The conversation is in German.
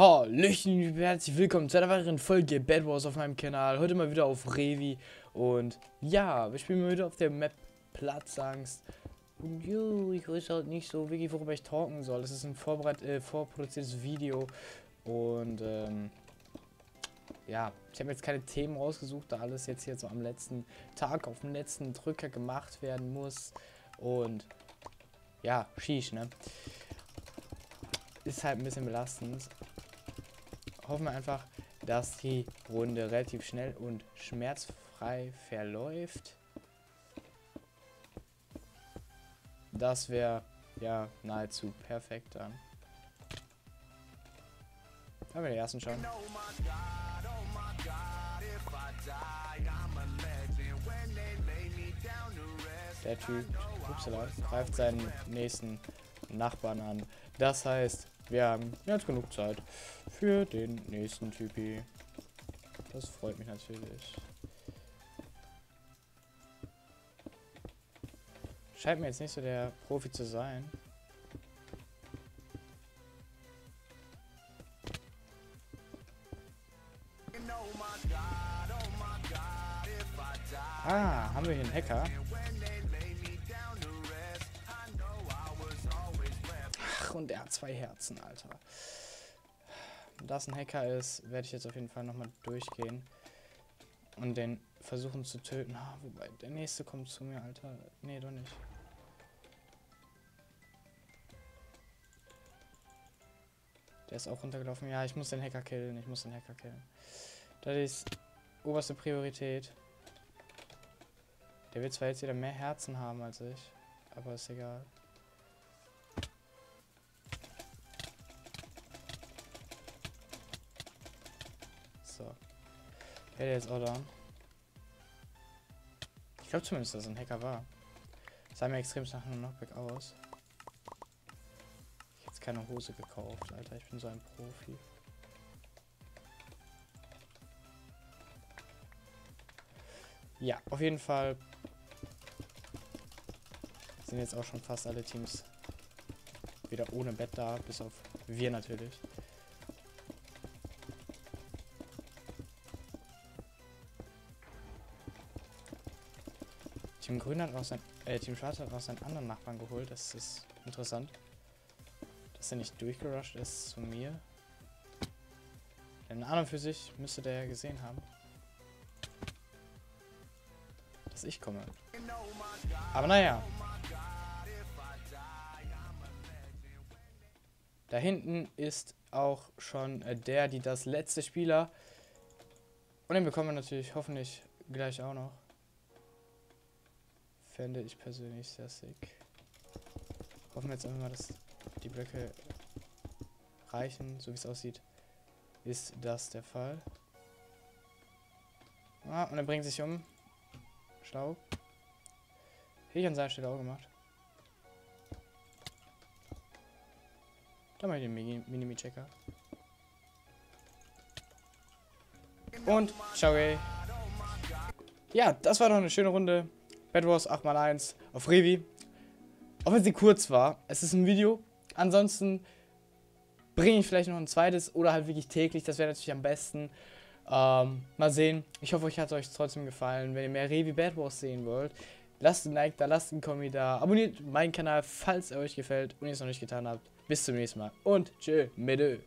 Hallöchen, herzlich willkommen zu einer weiteren Folge BedWars auf meinem Kanal. Heute mal wieder auf Rewi. Und ja, wir spielen mal wieder auf der Map Platzangst. Und jo, ich weiß halt nicht so wirklich, worüber ich talken soll. Das ist ein vorproduziertes Video. Und ja, ich habe jetzt keine Themen rausgesucht, da alles jetzt hier so am letzten Tag, auf dem letzten Drücker gemacht werden muss. Und ja, schieß, ne? Ist halt ein bisschen belastend. Hoffen wir einfach, dass die Runde relativ schnell und schmerzfrei verläuft. Das wäre ja nahezu perfekt dann. Da haben wir den ersten schon. Der Typ upsala, greift seinen nächsten Nachbarn an. Das heißt, wir haben jetzt genug Zeit für den nächsten Typi. Das freut mich natürlich. Scheint mir jetzt nicht so der Profi zu sein. Ah, haben wir hier einen Hacker? Und er hat zwei Herzen, Alter. Da es ein Hacker ist, werde ich jetzt auf jeden Fall nochmal durchgehen und den versuchen zu töten. Ah, wobei, der nächste kommt zu mir, Alter. Nee, doch nicht. Der ist auch runtergelaufen. Ja, ich muss den Hacker killen. Das ist oberste Priorität. Der wird zwar jetzt wieder mehr Herzen haben als ich, aber ist egal. Der ist auch down. Ich glaube zumindest, dass es ein Hacker war. Sah mir extrem nach einem Knockback aus. Ich hätte jetzt keine Hose gekauft, Alter. Ich bin so ein Profi. Ja, auf jeden Fall sind jetzt auch schon fast alle Teams wieder ohne Bett da, bis auf wir natürlich. Team Grün hat auch sein, Team Schwarz hat auch seinen anderen Nachbarn geholt. Das ist interessant, dass er nicht durchgerusht ist zu mir. Denn an und für sich müsste der ja gesehen haben, dass ich komme. Aber naja. Da hinten ist auch schon das letzte Spieler. Und den bekommen wir natürlich hoffentlich gleich auch noch. Fände ich persönlich sehr sick. Hoffen wir jetzt einfach mal, dass die Blöcke reichen. So wie es aussieht, ist das der Fall. Ah, und er bringt sich um. Schlau. Hätte ich an seiner Stelle auch gemacht. Da mache ich den Minimi-Checker. Und ciao, ey. Ja, das war doch eine schöne Runde. BedWars 8x1 auf Rewi. Auch wenn sie kurz war, es ist ein Video. Ansonsten bringe ich vielleicht noch ein zweites oder halt wirklich täglich. Das wäre natürlich am besten. Mal sehen. Ich hoffe, euch hat es trotzdem gefallen. Wenn ihr mehr Rewi BedWars sehen wollt, lasst ein Like da, lasst einen Kommi da. Abonniert meinen Kanal, falls er euch gefällt und ihr es noch nicht getan habt. Bis zum nächsten Mal und tschö, mit.